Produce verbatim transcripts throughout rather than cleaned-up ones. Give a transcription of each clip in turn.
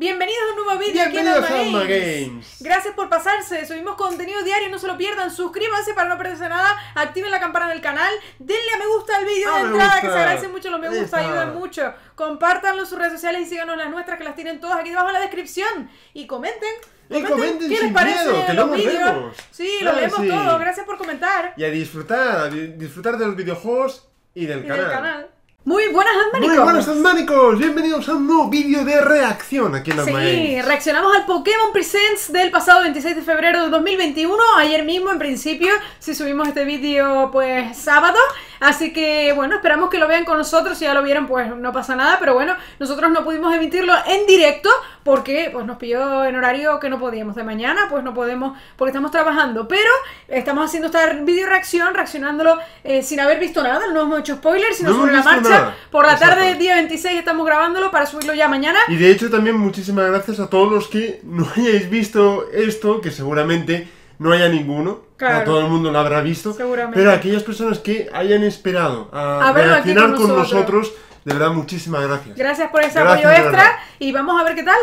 Bienvenidos a un nuevo vídeo aquí en Adma Games. Gracias por pasarse, subimos contenido diario, no se lo pierdan. Suscríbanse para no perderse nada, activen la campana del canal, denle a me gusta al vídeo ah, de entrada, que se agradecen mucho los me gusta, ayudan mucho. Compártanlo en sus redes sociales y síganos las nuestras, que las tienen todas aquí debajo en la descripción. Y comenten, comenten, y comenten qué les parece miedo, que los vídeos. Sí, claro, los leemos sí. todos, gracias por comentar. Y a disfrutar, a disfrutar de los videojuegos y del y canal. Del canal. Muy buenas, Admanicos. Muy buenas, Admanicos. Bienvenidos a un nuevo vídeo de reacción aquí en Admanicos. Sí, reaccionamos al Pokémon Presents del pasado veintiséis de febrero de dos mil veintiuno. Ayer mismo, en principio, si subimos este vídeo, pues, sábado. Así que, bueno, esperamos que lo vean con nosotros. Si ya lo vieron, pues, no pasa nada. Pero bueno, nosotros no pudimos emitirlo en directo porque, pues, nos pilló en horario que no podíamos. De mañana, pues, no podemos porque estamos trabajando. Pero estamos haciendo esta vídeo reacción, reaccionándolo eh, sin haber visto nada. No hemos hecho spoilers, sino no sobre la marcha. Nada. Por la Exacto. tarde, día veintiséis, estamos grabándolo para subirlo ya mañana. Y de hecho también muchísimas gracias a todos los que no hayáis visto esto, que seguramente no haya ninguno. Claro. A todo el mundo lo habrá visto. Seguramente. Pero a aquellas personas que hayan esperado a, a reaccionar con, con nosotros, de verdad muchísimas gracias. Gracias por ese gracias, apoyo extra y vamos a ver qué tal.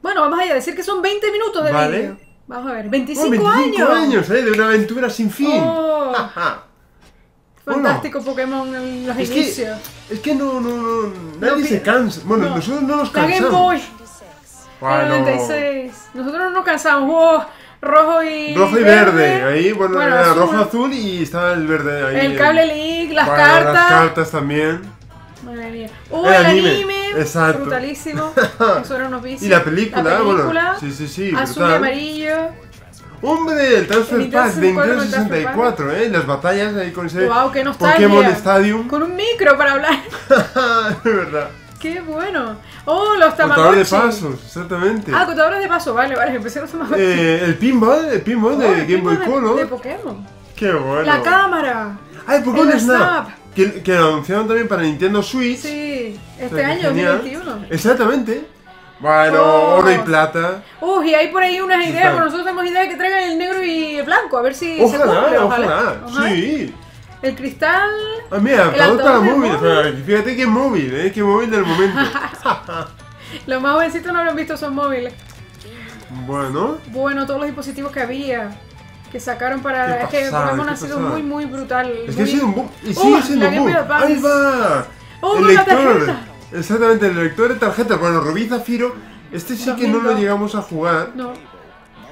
Bueno, vamos allá, decir que son veinte minutos de vale. vídeo. Vamos a ver, veinticinco, oh, veinticinco años. años ¿eh? De una aventura sin fin. Oh. Fantástico bueno, Pokémon en los es inicios. Que, es que no, no, no nadie no, se cansa. Bueno, no. nosotros no nos cansamos. Bueno. noventa y seis. Nosotros no nos cansamos. Oh, rojo y rojo y verde. verde. Ahí, bueno, bueno era azul. rojo, azul y estaba el verde ahí. El cable link, las bueno, cartas. Las cartas también. Madre mía. Oh, el, el anime. anime. Exacto. Brutalísimo. Eso era unos vicios. Y la película, la película bueno. Sí, sí, sí. Azul brutal. y amarillo. Hombre, el Transfer el Pack de Nintendo sesenta y cuatro, ¿eh? Las batallas ahí con ese wow, Pokémon Stadium. Con un micro para hablar. De verdad. ¡Qué bueno! ¡Oh, los tamagotchi! Contadores de pasos, exactamente. Ah, contadores de pasos, vale, vale, empecé los tamagotchi. Eh, el pinball, el pinball oh, de el Game pinball Boy Color. De, de Pokémon. ¡Qué bueno! La cámara. ¡Ah, el Pokémon el Snap! Snap. Que, que lo anunciaron también para Nintendo Switch. Sí, este año, dos mil veintiuno. Exactamente. Bueno, oh. oro y plata. Uy, uh, y hay por ahí unas ideas, pero sí, nosotros tenemos ideas que traigan el negro y el blanco, a ver si ojalá, se cumple, ojalá. ojalá. ojalá. Sí. El cristal. Ah, mira, el todo está móvil. móvil. Fíjate qué móvil, eh, qué móvil del momento. Los más jovencitos no habrán visto son móviles. Bueno. Bueno, todos los dispositivos que había, que sacaron para... Es que Pokémon ha sido pasada. muy, muy brutal. Es muy... que ha sido un boom. Y sigue uh, siendo un boom. Ahí va. Oh, el lector. Exactamente, el lector de tarjetas. Bueno, Rubí y Zafiro, este sí dos mil dos. Que no lo llegamos a jugar. No.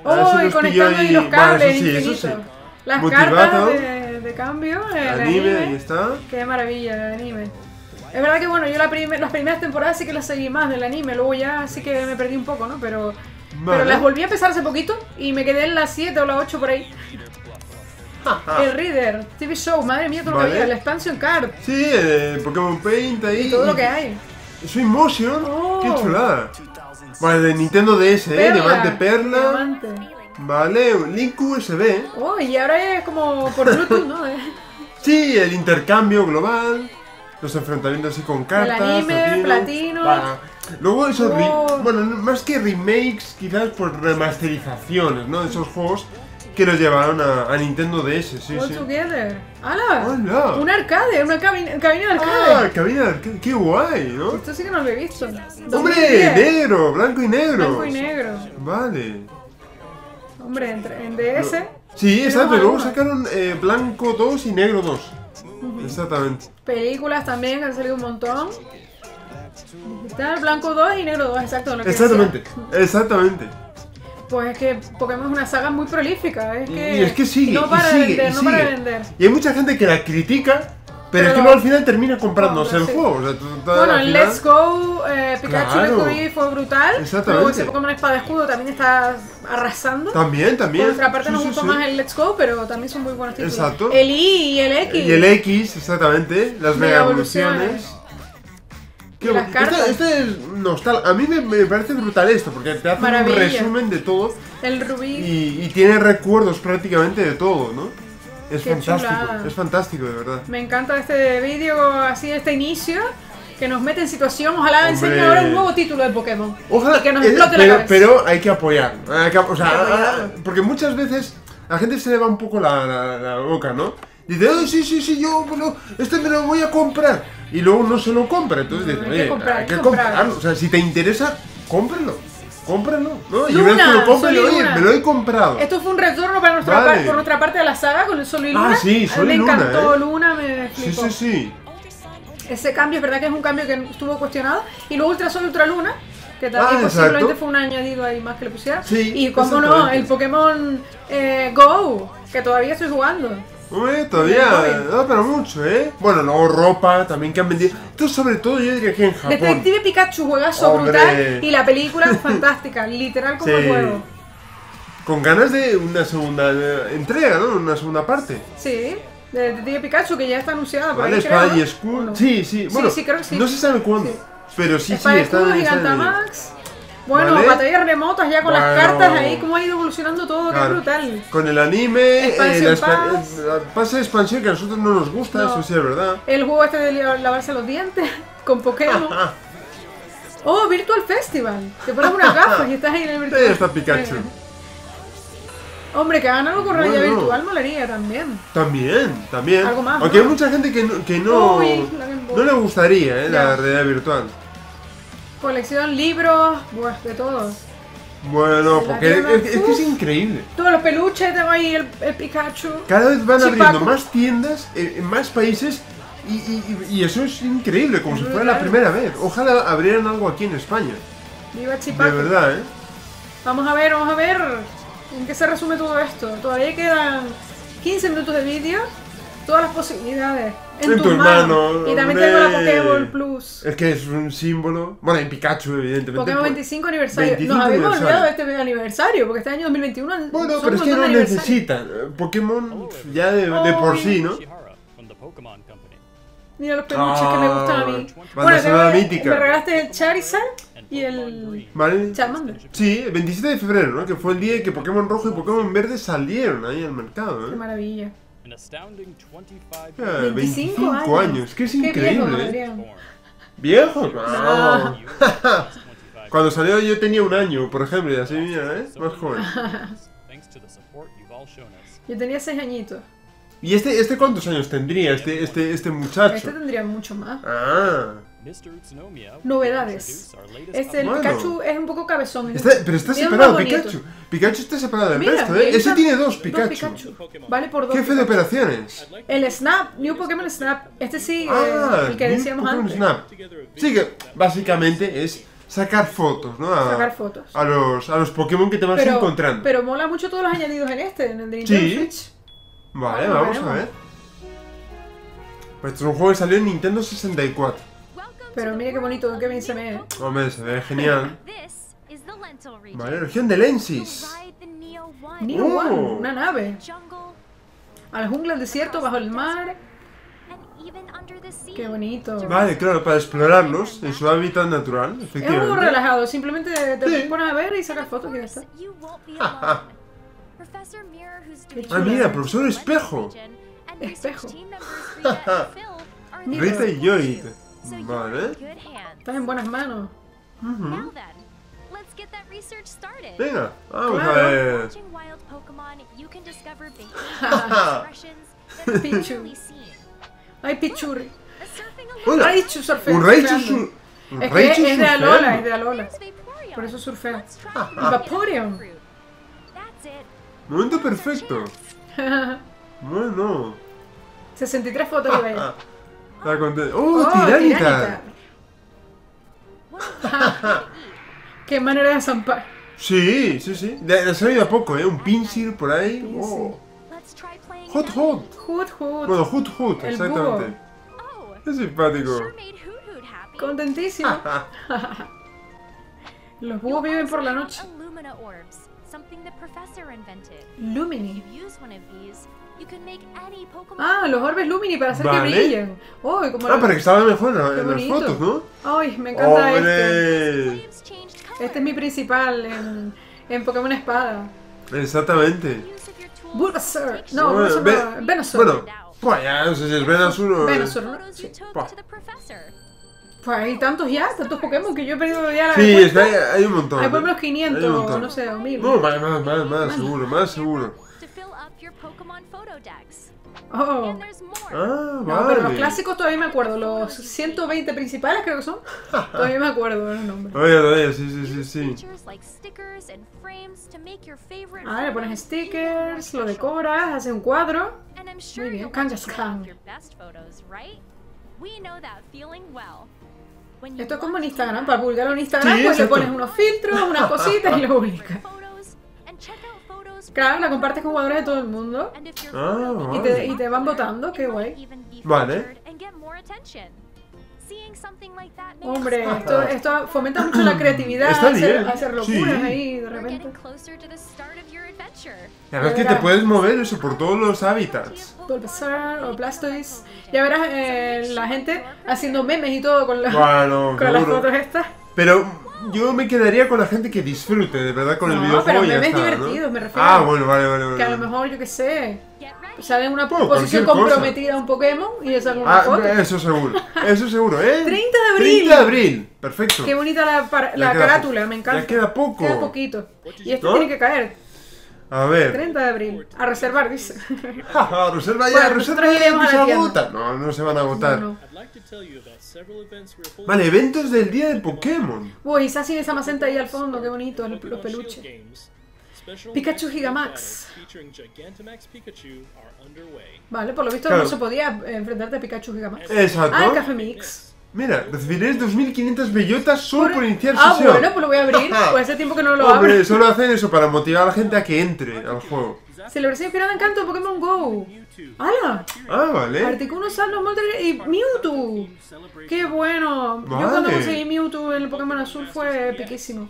Oh, y conectando ahí los cables, bueno, eso sí, eso sí. Las Motivado. cartas de, de cambio, el anime, anime, ahí está. Qué maravilla el anime. Es verdad que bueno, yo la prim las primeras temporadas sí que las seguí más del anime, luego ya sí que me perdí un poco, ¿no? Pero, vale. pero las volví a empezar hace poquito y me quedé en las siete o las ocho por ahí. El Reader, T V Show, madre mía, todo vale. lo que había, la Expansion Card. Sí, el Pokémon Paint ahí. Y todo lo que hay. Soy Motion, oh. qué chulada. Vale, de Nintendo D S, Perla, eh, Diamante Perla. Diamante. Vale, Link U S B. Oh, y ahora es como por Bluetooth, ¿no? Sí, el intercambio global. Los enfrentamientos así con cartas. El anime, platino. platino. Luego esos, oh. bueno, más que remakes, quizás por remasterizaciones, ¿no? De esos juegos. Que los llevaron a, a Nintendo D S, sí, All sí. Together. ¡Hala! ¡Hala! Un arcade, una cabina, cabina de arcade. ¡Ah, cabina de arcade! ¡Qué guay! ¿No? Esto sí que no lo he visto. ¡Hombre! ¡Negro! ¡Blanco y negro! ¡Blanco y negro! Vale. Hombre, entre, en D S... No. Sí, exacto. Luego sacaron eh, blanco dos y negro dos. Uh-huh. Exactamente. Películas también, que han salido un montón. Digital, blanco dos y negro dos, exacto. Lo que exactamente, decía. exactamente. Pues es que Pokémon es una saga muy prolífica, es que, y es que sigue, no para y sigue, de vender, y sigue. no para de vender. Y hay mucha gente que la critica, pero, pero es que luego al final termina comprándose no, el sí. juego. O sea, bueno, el Let's Go, eh, Pikachu claro. y Rubí fue brutal. Exactamente. Luego Pokémon Espada Escudo también está arrasando. También, también. Por otra parte sí, nos sí, gustó sí. más el Let's Go, pero también son muy buenos títulos. Exacto. El I y el X. Y el X, exactamente, las mega evoluciones. Este, este es nostálgico. A mí me, me parece brutal esto, porque te hace Maravilla. un resumen de todo. El Rubí. Y, y tiene recuerdos prácticamente de todo, ¿no? Es Qué fantástico, chulada. es fantástico, de verdad. Me encanta este vídeo, así, este inicio, que nos mete en situación. Ojalá enseñen ahora un nuevo título de Pokémon. Ojalá. Y que nos explote la cabeza. Pero hay que apoyar. Hay que, o sea, a, porque muchas veces a la gente se le va un poco la, la, la boca, ¿no? Dice, oh, sí, sí, sí, yo, bueno, este me lo voy a comprar. Y luego no se lo compra, entonces no, dices, hay que, comprar, hay que, hay que comprarlo. comprarlo. O sea, si te interesa, cómprenlo. Cómprenlo, ¿no? Luna, y cómprenlo, oye, Luna. Me lo he comprado. Esto fue un retorno para nuestra vale. parte, por nuestra parte de la saga con el Sol y Luna. Ah, sí, Sol y Luna. Me encantó, eh. Luna, me explicó. Sí, sí, sí. Ese cambio es verdad que es un cambio que estuvo cuestionado. Y luego Ultra Sol y Ultra Luna, que también ah, pues, simplemente fue un añadido ahí más que le pusieron. Sí, y como no, el Pokémon eh, Go, que todavía estoy jugando. Uy, todavía, no, pero mucho, ¿eh? Bueno, luego ropa también que han vendido. Tú, sobre todo, yo diría que en Japón. Detective Pikachu, juegazo brutal y la película es fantástica, literal como sí. el juego. Con ganas de una segunda entrega, ¿no? Una segunda parte. Sí, de Detective Pikachu, que ya está anunciada. Vale, Spy y School. ¿No? Sí, sí, bueno, sí, sí, creo que sí. No se sabe cuándo, sí. pero sí, Spy sí, está en Gigantamax. Bueno, ¿vale? Batallas remotas ya con bueno. las cartas ahí, cómo ha ido evolucionando todo, claro. qué brutal. Con el anime, expansión, eh, la, Paz. la pase de expansión que a nosotros no nos gusta, no. eso sí es verdad. El juego este de lavarse los dientes con Pokémon. Oh, Virtual Festival. Te pones unas gafas y estás ahí en el Virtual Festival. Ahí está Pikachu. Hombre, que hagan algo con realidad bueno. virtual molaría también. También, también. Algo más. Aunque ¿no? hay mucha gente que no, que no, Uy, no le gustaría eh, la realidad virtual. Colección, libros, bueno, de todo. Bueno, porque es, es que es increíble. Todos los peluches, tengo ahí el, el Pikachu. Cada vez van Chipacu. abriendo más tiendas en más países y, y, y eso es increíble, como es si brutal. fuera la primera vez. Ojalá abrieran algo aquí en España. Viva Chipacu. De verdad, ¿eh? Vamos a ver, vamos a ver en qué se resume todo esto. Todavía quedan quince minutos de vídeo. Todas las posibilidades en, en tus tu manos. Mano, y también tengo la Pokéball Plus. Es que es un símbolo. Bueno, en Pikachu, evidentemente. Pokémon veinticinco aniversario. veinticinco Nos habíamos olvidado de este aniversario, porque este año dos mil veintiuno. Bueno, pero es que no necesitan. Pokémon ya de, de por sí, ¿no? Mira los peluches oh, que me gustan a mí. Bueno, que mítica. Me regalaste el Charizard y el ¿Vale? Charmander. Sí, el veintisiete de febrero, ¿no? Que fue el día que Pokémon Rojo y Pokémon Verde salieron ahí al mercado, ¿eh? Qué maravilla. Yeah, veinticinco años, que es increíble. ¿Eh? ¿Viejo? No. Cuando salió yo tenía un año, por ejemplo, y así mira, ¿eh? Más joven. Yo tenía seis añitos. ¿Y este, este cuántos años tendría este, este, este muchacho? Este tendría mucho más. Ah. Novedades. Este el bueno. Pikachu es un poco cabezón. Está, pero está Mira separado Pikachu. Pikachu está separado del Mira, resto, ¿eh? Ese tiene dos Pikachu. dos Pikachu. Vale por dos. Jefe de operaciones. El Snap, New Pokémon Snap. Este sí, ah, eh, el que New decíamos Pokémon antes. Snap. Sí, que básicamente es sacar fotos, ¿no? A, sacar fotos. A los, a los Pokémon que te vas pero, encontrando. Pero mola mucho todos los añadidos en este, en el de Nintendo sí. Switch. Vale, vale vamos veremos. a ver. Pues este es un juego que salió en Nintendo sesenta y cuatro. Pero mira qué bonito, qué bien se ve. Hombre, se ve genial. Vale, región de Lensis. Neo oh. One, una nave. A la jungla, al desierto, bajo el mar. Qué bonito. Vale, claro, para explorarlos en su hábitat natural, efectivamente. Es un poco relajado, simplemente te sí. pones a ver y sacas fotos y ya está. Ah, mira, profesor Espejo. Espejo. Rita y Joy. Vale. Estás en buenas manos. Uh-huh. Venga, vamos claro. a ver. Pichu. Ay, Pichurri. Raichu surfea. Un Raichu surfea. Es que es, es de Alola, es de Alola. Por eso surfea. Vaporeon. Momento perfecto. Bueno. sesenta y tres fotos de ella. ¡Oh, Tiranitar! ¡Qué manera de zampar! Sí, sí, sí. Ha salido a poco, ¿eh? Un Pinsir por ahí. Hoothoot. Hoothoot. Bueno, Hoothoot, exactamente. ¡Qué simpático! ¡Contentísimo! Los búhos viven por la noche. Lumini. Ah, los orbes Lumini para hacer vale. que brillen. Oh, como ah, los... para que salgan mejor en, en las fotos, ¿no? Ay, me encanta ¡Hombre! este. Este es mi principal en, en Pokémon Espada. Exactamente. Bulbasaur. No, bueno, Bulbasaur. Ve... Venusaur. Bueno, pues ya no sé si es Venusaur o... Venusaur, ¿no? Sí. Pues hay tantos ya, tantos Pokémon que yo he perdido ya la Sí, es que hay, hay un montón. Hay por lo menos quinientos, no sé, o mil. No, más, más, más, más, seguro, más seguro. Oh. Ah, no, vale. Pero los clásicos todavía me acuerdo. Los ciento veinte principales creo que son. Todavía me acuerdo de los nombres. Oye, oye, sí, sí, sí, sí. Ah, le pones stickers, lo decoras, haces un cuadro. Muy bien, Kanjaskan. Esto es como en Instagram, para publicarlo en Instagram, sí, pues le pones unos filtros, unas cositas y lo publicas. Claro, la compartes con jugadores de todo el mundo. Ah, vale. y, te, y te van votando, qué guay. Vale. Hombre, esto, esto fomenta mucho la creatividad, hacer, hacer locuras, sí, ahí de repente. La verdad es que te puedes mover eso por todos los hábitats. Bulbasaur o Blastoise. Ya verás eh, la gente haciendo memes y todo con, la, bueno, con las fotos estas. Pero... yo me quedaría con la gente que disfrute, de verdad, con no, el videojuego. Pero memes divertidos, ¿no? Me refiero. Ah, bueno, vale, vale, vale. Que a lo mejor, yo qué sé, sale una oh, posición comprometida cosa. a un Pokémon y le saca una ah, foto. Eso seguro, eso seguro, ¿eh? treinta de abril. treinta de abril, perfecto. Qué bonita la, la, la carátula, poco. me encanta. Ya queda poco. Queda poquito. Y esto ¿No? tiene que caer. A ver. treinta de abril. A reservar, dice. A reservar ya, bueno, reservar ya, que se agotan. No, no se van a agotar. No, no. Vale, eventos del día de Pokémon. Uy, Sassy de Samacenta ahí al fondo, qué bonito, los, los peluches. Pikachu Gigamax. Vale, por lo visto claro. no se podía enfrentarte a Pikachu Gigamax. Exacto. Ah, el Café Mix. Mira, recibiréis dos mil quinientas bellotas solo por, por iniciar ah, sesión. Ah, bueno, pues lo voy a abrir, pues hace tiempo que no lo abro. Hombre, solo hacen eso para motivar a la gente a que entre al juego. Celebración inspirada en canto de Pokémon Go. ¡Hala! Ah, vale. Articuno, Saldos, Moltres y Mewtwo. ¡Qué bueno! Vale. Yo cuando conseguí Mewtwo en el Pokémon Azul fue piquísimo.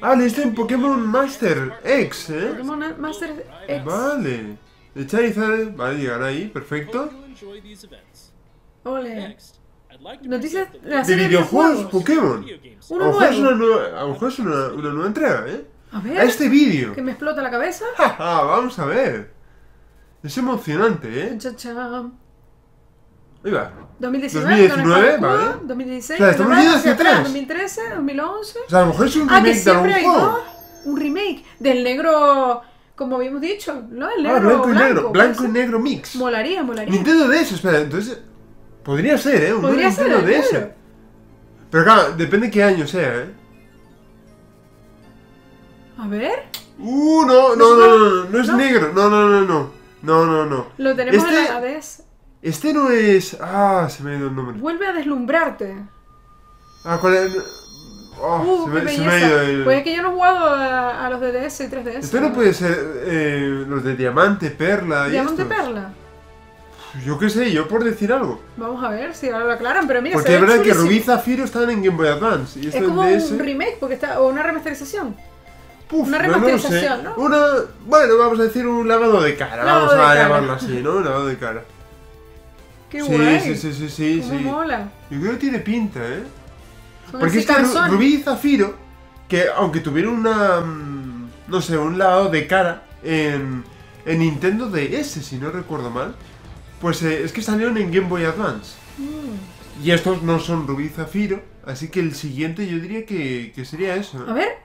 Ah, le está en Pokémon Master X, ¿eh? Pokémon Master X. Vale. El Charizard, vale, llegará ahí, perfecto. Ole. Noticias de, la serie de videojuegos, de Pokémon. Uno a lo mejor es una nueva, a lo mejor es una, una nueva entrega, ¿eh? A ver. A este vídeo. Que me explota la cabeza. Vamos a ver. Es emocionante, ¿eh? Cha -cha. Ahí va. dos mil diecinueve, dos mil diecinueve, vale. dos mil dieciséis, o sea, estamos yendo hacia atrás. dos mil trece, dos mil once. O sea, a lo mejor es un remake ah, de algún juego. No, un remake del negro. Como habíamos dicho, ¿no? El negro. Ah, blanco, blanco y negro. Blanco y negro mix. Molaría, molaría. Nintendo de eso, espera, entonces. Podría ser, ¿eh? Un Podría ser, de claro. esa. Pero claro, depende de qué año sea, ¿eh? A ver... Uh, no, no, no, no, no, no es ¿No? negro. No, no, no, no, no, no, no. Lo tenemos este, en la A D S. Este no es... Ah, se me ha ido el nombre. Vuelve a deslumbrarte. Ah, ¿cuál es? Oh, uh, se, me, se me ha ido el... Pues es que yo no he jugado a, a los de D S y tres D S. Esto no puede ser eh, los de Diamante, Perla y Diamante, estos. Perla. Yo qué sé, yo por decir algo. Vamos a ver si ahora lo aclaran, pero mira. Porque es verdad que Rubí y Zafiro estaban en Game Boy Advance. Y es como un remake, porque está, o una remasterización. Puf, una remasterización, ¿no? Una, bueno, vamos a decir un lavado de cara, vamos a llamarlo así, ¿no? Un lavado de cara. Qué guay. Sí, sí, sí, sí, sí. Mola. Yo creo que tiene pinta, ¿eh? Porque es que Rubí y Zafiro, que aunque tuvieron una, no sé, un lavado de cara en, en Nintendo D S, si no recuerdo mal. Pues eh, es que salieron en Game Boy Advance. Mm. Y estos no son Rubí y Zafiro. Así que el siguiente yo diría que, que sería eso. A ver.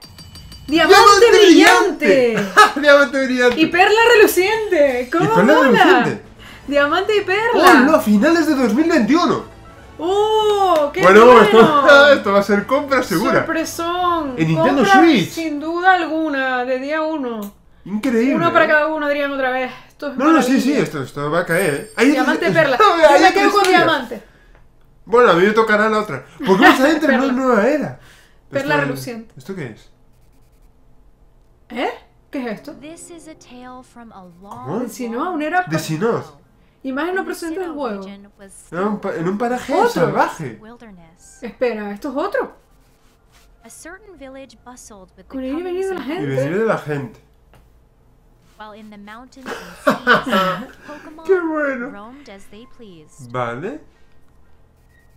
¡Diamante, ¡Diamante brillante! brillante. ¡Diamante brillante! ¡Y Perla Reluciente! ¿Cómo ¿Y Perla mola? Reluciente? ¡Diamante y Perla! ¡Oh, no! ¡Finales de dos mil veintiuno! ¡Oh! ¡Qué bueno! Bueno, esto, esto va a ser compra segura. ¡Sorpresón! En Nintendo Switch. Sin duda alguna, de día uno. Increíble. Uno para cada uno, Adrián, otra vez. Esto es no, no, sí, sí, esto, esto va a caer. Ahí diamante es, Perla. No, yo me quedo con diamante. Bueno, a mí me tocará la otra. Porque vamos a entrar en una nueva era. Perla esto, reluciente. ¿Esto qué es? ¿Eh? ¿Qué es esto? ¿Cómo? De Sinnoh, una era. De Sinnoh. Imagen no presenta del juego. No, en un paraje ¿Otro? salvaje. Espera, ¿esto es otro? Con el ir y venir de la gente. Y venir de la gente. ¡Qué bueno! Vale.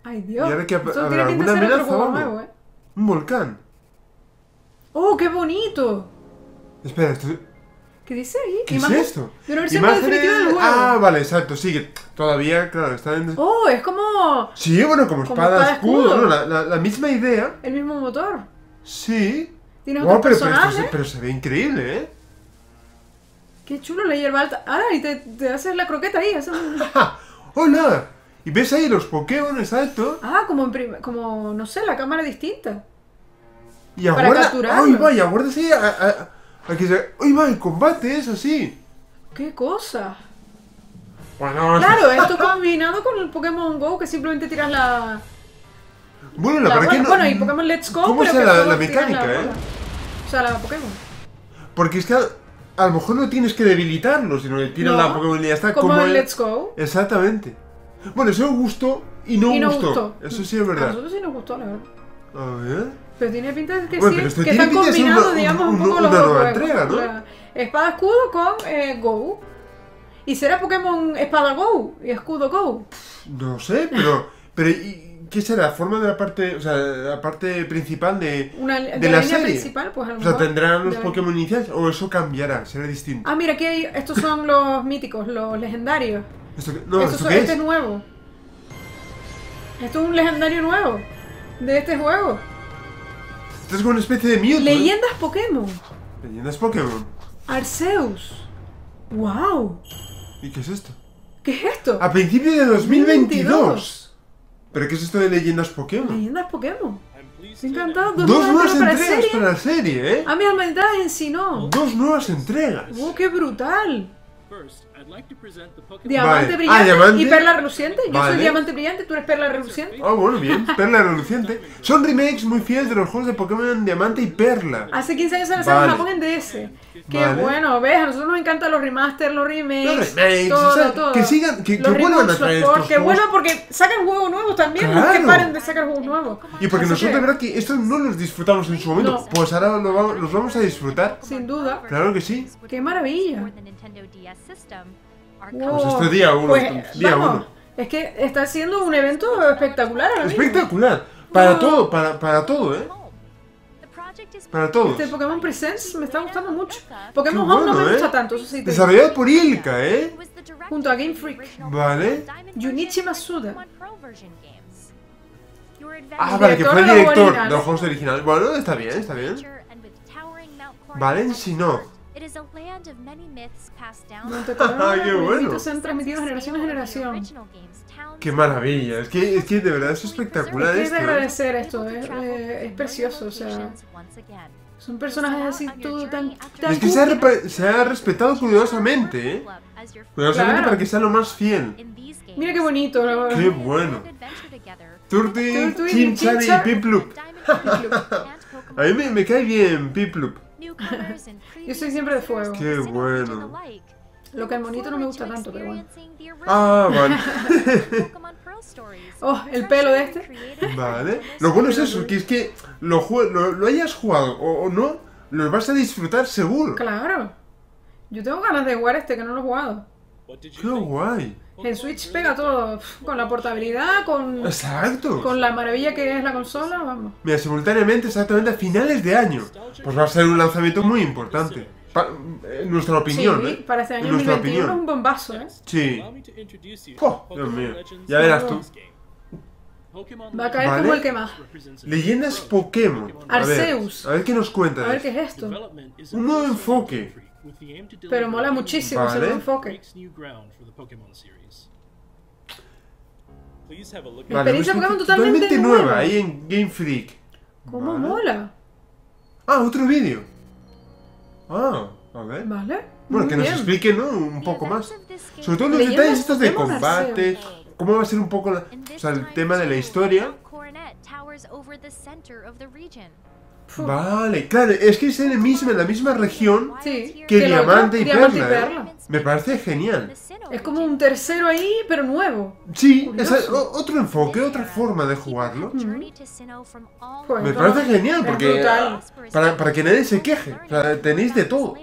Ay, Dios. Y ahora que habrá alguna amenaza o algo. ¿Eh? Un volcán. ¡Oh, qué bonito! Espera, esto... ¿Qué dice ahí? ¿Qué ¿Imagen? es esto? De una versión definitiva del juego. Ah, vale, exacto, sigue. Todavía, claro, está en... ¡Oh, es como... Sí, bueno, como, como espada, espada, escudo, escudo. ¿no? La, la, la misma idea. El mismo motor. Sí. Tiene wow, otro pero, personaje. Pero, esto, pero se ve increíble, ¿eh? Qué chulo la hierba alta. Ahora, y te, te haces la croqueta ahí. Haces... ¡Hola! Y ves ahí los Pokémon, exacto. Ah, como, en prim... como no sé, la cámara distinta. Y para aguarda... capturarlos. ¡Ay, va! Y aguardas ahí a, a, a que se... ¡Ay, va! El combate es así. ¡Qué cosa! Bueno, claro, esto combinado con el Pokémon Go, que simplemente tiras la... Bueno, la, la verdad que no... Bueno, y Pokémon Let's Go, ¿cómo pero sea que la, la mecánica, la eh? O sea, la Pokémon. Porque es que... A lo mejor no tienes que debilitarlo, sino que tiran no, la Pokémon y ya está. Como el Let's Go. Exactamente. Bueno, eso gustó y no, y no gustó. gustó. Eso sí es verdad. A nosotros sí nos gustó, la verdad. A ver... Pero tiene pinta de que bueno, sí, que están combinando, digamos, un, un, un poco una los nueva juegos, entrega, ¿no? La Espada Escudo con eh, Go. ¿Y será Pokémon Espada Go y Escudo Go? No sé, pero... pero y, ¿qué será? ¿Forma de la parte, o sea, la parte principal de, Una, de, de la, la línea serie? Principal, pues, a lo o sea, mejor, ¿tendrán los Pokémon la... iniciales o eso cambiará? ¿Será distinto? Ah, mira, aquí hay, estos son los míticos, los legendarios. ¿Esto qué? No, ¿esto son, qué este es? Nuevo. Esto es un legendario nuevo de este juego. Esto es como una especie de Mewtwo. Leyendas Pokémon. Leyendas Pokémon. Arceus. Wow. ¿Y qué es esto? ¿Qué es esto? A principios de dos mil veintidós. ¿Pero qué es esto de Leyendas Pokémon? Leyendas Pokémon. Me encantado. Dos, dos nuevas, nuevas entregas para, para la serie, ¿eh? A mi hermanita en Sinnoh. Dos nuevas entregas. ¡Oh, qué brutal! Diamante vale. brillante ah, ¿diamante? y Perla Reluciente. Yo vale. soy Diamante Brillante, tú eres Perla Reluciente. Ah, oh, bueno, bien. Perla Reluciente. Son remakes muy fieles de los juegos de Pokémon Diamante y Perla. Hace quince años se lanzaron en Japón en D S. Qué vale. bueno, ves, a nosotros nos encantan los remasters, los remakes, los remakes todo, o sea, todo. Que sigan, que, que vuelvan a traer estos Que vuelvan porque sacan juegos nuevos también, claro. No es que paren de sacar juegos nuevos. Y porque Así nosotros, de que... verdad, que estos no los disfrutamos en su momento. No. Pues ahora los vamos, los vamos a disfrutar. Sin duda. Claro que sí. Qué maravilla. Wow. Pues este día uno, pues, día vamos, uno. Es que está siendo un evento espectacular ahora mismo. Espectacular, para wow. todo, para, para todo, ¿eh? Para todo. Este Pokémon Presents me está gustando mucho. Pokémon Home bueno, no me eh? gusta tanto, eso sí. Te... Desarrollado por Ilka, ¿eh? Junto a Game Freak. Vale. Junichi Masuda. Ah, vale, que fue el director de los juegos originales. Bueno, está bien, está bien. Vale, si no. Ah, qué bueno. Se han transmitido generación a generación. Qué maravilla. Es que, es que de verdad es espectacular. Es de agradecer esto. Es, eh, es precioso. O sea, son personajes así todo tan, tan. Es que se ha, se ha respetado cuidadosamente, ¿eh? Cuidadosamente claro. para que sea lo más fiel. Mira qué bonito. ¿No? Qué bueno. Turti, Chinchar y Piplup. A mí me, me cae bien Piplup. Yo soy siempre de fuego. Qué bueno. Lo que el monito no me gusta tanto, pero bueno. Ah, vale. Oh, el pelo de este. Vale. Lo bueno es eso, que es que lo, lo, lo hayas jugado o, o no, lo vas a disfrutar seguro. Claro. Yo tengo ganas de jugar este, que no lo he jugado. Qué guay. El Switch pega todo, con la portabilidad, con... Exacto. Con la maravilla que es la consola, vamos. Mira, simultáneamente, exactamente a finales de año. Pues va a ser un lanzamiento muy importante. Pa en nuestra opinión, sí, ¿eh? para este año dos mil veintiuno es un bombazo, ¿eh? Sí. Oh, Dios mío. Ya verás tú. Va a caer ¿Vale? como el que más. Leyendas Pokémon. Arceus. A ver, a ver qué nos cuentas. A ver qué es esto. Un nuevo enfoque. Pero mola muchísimo vale. ese nuevo enfoque. La vale, experiencia Pokémon totalmente, totalmente nueva, nueva ahí en Game Freak. ¿Cómo vale. mola? Ah, otro vídeo. Ah, a ver. Vale. Bueno, Muy que bien. nos expliquen, ¿no? Un poco más. Sobre todo los Leyendas, detalles estos de combate. Cómo va a ser un poco la, o sea, el tema de la historia. Puh. Vale, claro, es que es en, el mismo, en la misma región sí, que, que Diamante, y, Diamante Perla, y Perla. ¿Eh? Me parece genial. Es como un tercero ahí, pero nuevo. Sí, es otro enfoque, otra forma de jugarlo. Mm-hmm. pues, Me parece genial, porque para, para que nadie se queje, o sea, tenéis de todo.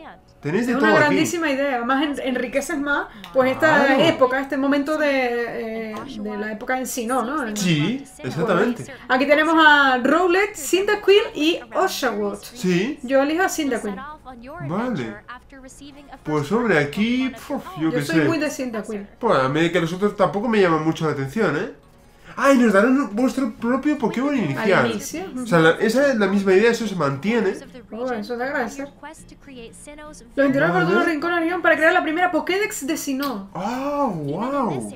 Tenéis de es todo una grandísima aquí. idea, además enriqueces más pues esta ah. época, este momento de, eh, de la época en sí, ¿no? ¿no? Sí, exactamente. Bueno, aquí tenemos a Rowlet, Cyndaquil y Oshawott. Sí. Yo elijo a Cyndaquil. Vale. Pues hombre, aquí... Puf, yo, yo que soy sé. muy de Cyndaquil. Pues a mí que los otros tampoco me llaman mucho la atención, ¿eh? ¡Ay, nos darán vuestro propio Pokémon inicial! Inicio? O sea, la, esa es la misma idea, eso se mantiene. Oh, eso te agradece. Lo enteró por todo el rincón de la Unión para crear la primera Pokédex de Sinnoh. ¡Ah, oh, wow!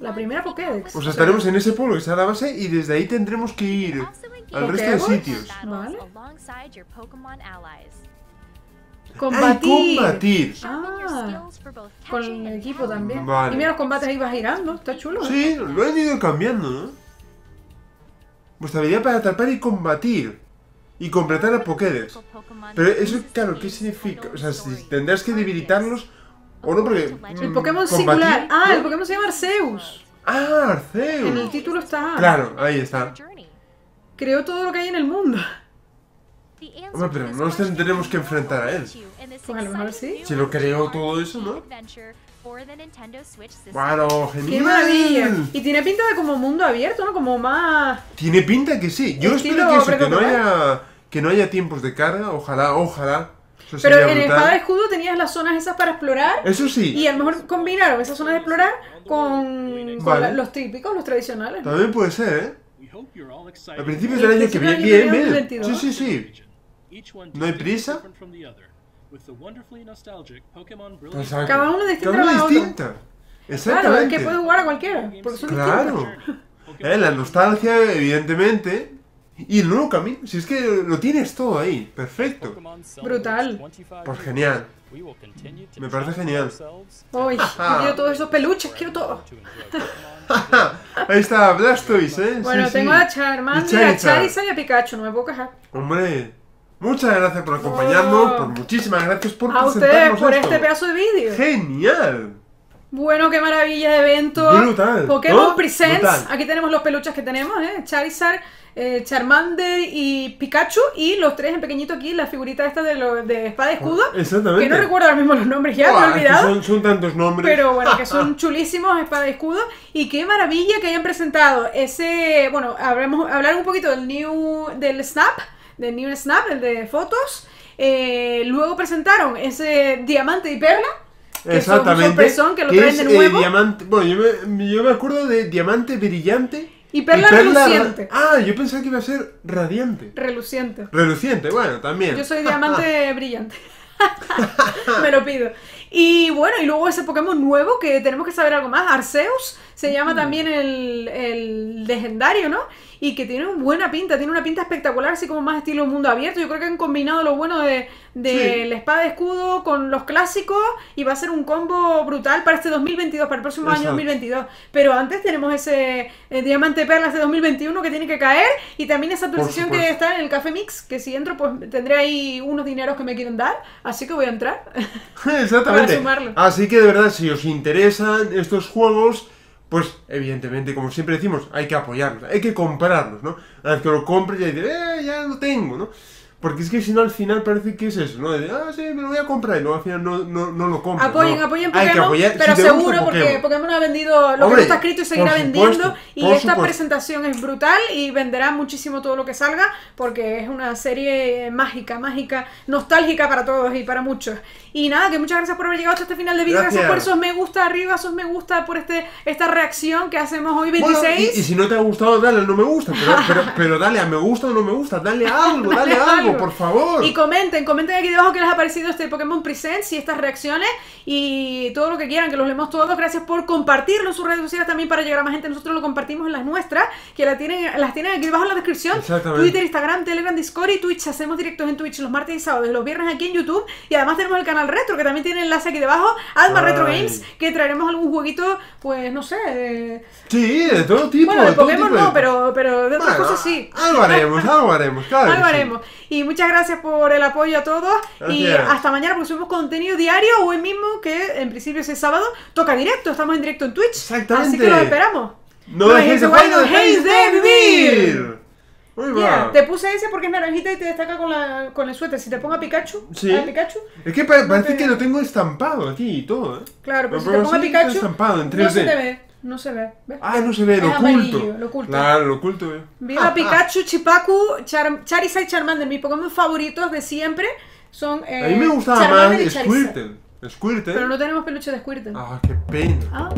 La primera Pokédex. O sea, estaremos en ese pueblo que será la base y desde ahí tendremos que ir al resto de sitios. Vale. Combatir. combatir. Ah, con el equipo también. Vale. Y mira los combates ahí vas girando, está chulo. Sí, ¿eh? Lo han ido cambiando, ¿no? Vuestra habilidad para atrapar y combatir. Y completar a Pokédex. Pero eso, claro, ¿qué significa? O sea, si tendrás que debilitarlos o no, porque... El Pokémon singular. Ah, el Pokémon se llama Arceus. Ah, Arceus. En el título está. Claro, ahí está. Creó todo lo que hay en el mundo. Hombre, pero no nos tendremos que enfrentar a él. Pues a lo mejor sí. Si lo creó todo eso, ¿no? ¡Wow! ¡Genial! ¡Qué maravilla! Y tiene pinta de como mundo abierto, ¿no? Como más... Tiene pinta que sí. Yo espero que eso, que no haya... Que no haya tiempos de carga. Ojalá, ojalá. Eso pero en brutal. Espada y Escudo tenías las zonas esas para explorar. Eso sí. Y a lo mejor combinaron esas zonas de explorar con, con vale. la, los típicos, los tradicionales. ¿No? También puede ser, ¿eh? A principios del año que viene, bien, bien, bien. Sí, sí, sí. No hay prisa. Exacto. Cada uno distinta. Cada uno distinta. Claro, es que puedes jugar a cualquiera. Porque son claro. Eh, la nostalgia, evidentemente. Y el nuevo camino. Si es que lo tienes todo ahí. Perfecto. Brutal. Pues genial. Me parece genial. Uy, quiero todos esos peluches, quiero todo. Ahí está Blastoise, ¿eh? Bueno, sí, tengo sí. a Charmander, a Charizard y a Pikachu, no me puedo quejar. Hombre, muchas gracias por acompañarnos, oh. por muchísimas gracias por a presentarnos ustedes por esto. Este pedazo de vídeo. ¡Genial! Bueno, qué maravilla de evento. Brutal. Pokémon ¿no? Presents. Brutal. Aquí tenemos los peluches que tenemos, ¿eh? Charizard, eh, Charmander y Pikachu. Y los tres en pequeñito aquí, la figurita esta de, lo, de Espada y Escudo. Exactamente. Que no recuerdo ahora mismo los nombres, ya Uah, me he olvidado. Son, son tantos nombres. Pero bueno, que son chulísimos, Espada y Escudo. Y qué maravilla que hayan presentado ese... Bueno, hablamos, hablar un poquito del New... Del Snap. Del New Snap, el de fotos. Eh, luego presentaron ese Diamante y Perla. Que exactamente. Son que lo traen es, de nuevo. Eh, diamante, bueno, yo me, yo me acuerdo de Diamante Brillante y Perla, y Perla Reluciente. Ah, yo pensaba que iba a ser Radiante. Reluciente. Reluciente, bueno, también. Yo soy Diamante Brillante. Me lo pido. Y bueno, y luego ese Pokémon nuevo que tenemos que saber algo más. Arceus se llama mm. también el, el legendario, ¿no? Y que tiene una buena pinta, tiene una pinta espectacular, así como más estilo mundo abierto. Yo creo que han combinado lo bueno de, de sí. la espada de escudo con los clásicos y va a ser un combo brutal para este dos mil veintidós, para el próximo Exacto. año dos mil veintidós. Pero antes tenemos ese eh, Diamante Perla este dos mil veintiuno que tiene que caer y también esa actualización que está en el Café Mix, que si entro pues tendré ahí unos dineros que me quieren dar, así que voy a entrar. Exactamente. Para sumarlo. Así que de verdad, si os interesan estos juegos... Pues, evidentemente, como siempre decimos, hay que apoyarlos, hay que comprarlos, ¿no? A ver que lo compres y dices, eh, ya lo tengo, ¿no? Porque es que si no, al final parece que es eso, ¿no? De, ah, sí, me lo voy a comprar y luego al final no, no, no lo compras. Apoyen, no. apoyen Pokémon, hay que apoyar, pero si seguro, porque Pokémon. Pokémon ha vendido lo Hombre, que no está escrito y seguirá supuesto, vendiendo. Y esta supuesto. presentación es brutal y venderá muchísimo todo lo que salga, porque es una serie mágica, mágica, nostálgica para todos y para muchos. Y nada, que muchas gracias por haber llegado hasta este final de vídeo. Gracias por esos me gusta arriba, esos me gusta por este esta reacción que hacemos hoy veintiséis. Bueno, y, y si no te ha gustado, dale al no me gusta, pero, pero, pero dale a me gusta o no me gusta, dale algo, dale, dale algo. Por favor. Y comenten, comenten aquí debajo qué les ha parecido este Pokémon Presents y estas reacciones y todo lo que quieran, que los leemos todos. Gracias por compartirlo en sus redes sociales también para llegar a más gente. Nosotros lo compartimos en las nuestras, que la tienen, las tienen aquí debajo en la descripción. Twitter, Instagram, Telegram, Discord y Twitch. Hacemos directos en Twitch los martes y sábados, los viernes aquí en YouTube. Y además tenemos el canal Retro, que también tiene enlace aquí debajo, Adma Retro Games, que traeremos algún jueguito, pues no sé. De... Sí, de todo tipo. Bueno, de, de Pokémon no, de... pero, pero de otras bueno, cosas sí. Algo haremos, algo haremos, claro. Algo haremos. Sí. Y muchas gracias por el apoyo a todos. Gracias. Y hasta mañana, porque subimos contenido diario. Hoy mismo, que en principio es el sábado, toca directo. Estamos en directo en Twitch. Exactamente. Así que los esperamos. No, no dejéis de jugar, no dejéis de vivir. Muy yeah. Te puse ese porque es naranjita y te destaca con, la, con el suéter. Si te pongo a Pikachu, sí. a Pikachu. Es que pa parece no que lo tengo estampado aquí y todo, ¿eh? Claro, pero, pero si te pongo a Pikachu, estampado en tres D. No se te ve. No se ve. ¿Ves? Ah, no se ve, lo oculto. lo oculto. Claro, lo oculto. Eh. Viva ah, Pikachu, ah. Chipaku, Char Charizard y Charmander. Mis Pokémon favoritos de siempre son. Eh, A mí me gustaba Charmander más Squirtle. Squirtle. Pero no tenemos peluche de Squirtle. Ah, qué pena. Ah.